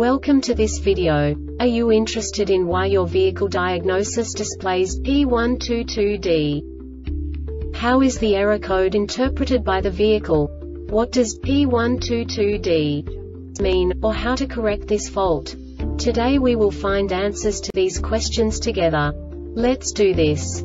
Welcome to this video. Are you interested in why your vehicle diagnosis displays P122D? How is the error code interpreted by the vehicle? What does P122D mean, or how to correct this fault? Today we will find answers to these questions together. Let's do this.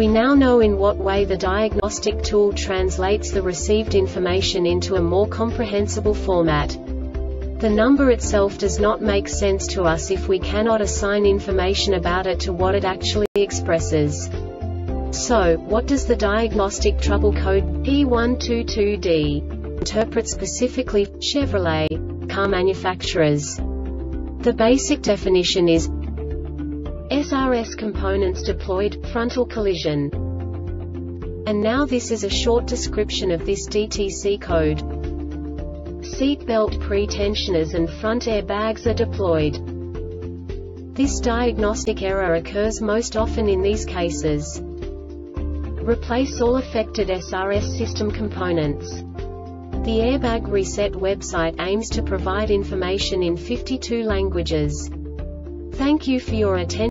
We now know in what way the diagnostic tool translates the received information into a more comprehensible format. The number itself does not make sense to us if we cannot assign information about it to what it actually expresses. So, what does the diagnostic trouble code P122D interpret specifically for Chevrolet car manufacturers? The basic definition is SRS components deployed, frontal collision. And now this is a short description of this DTC code. Seatbelt pretensioners and front airbags are deployed. This diagnostic error occurs most often in these cases. Replace all affected SRS system components. The Airbag Reset website aims to provide information in 52 languages. Thank you for your attention.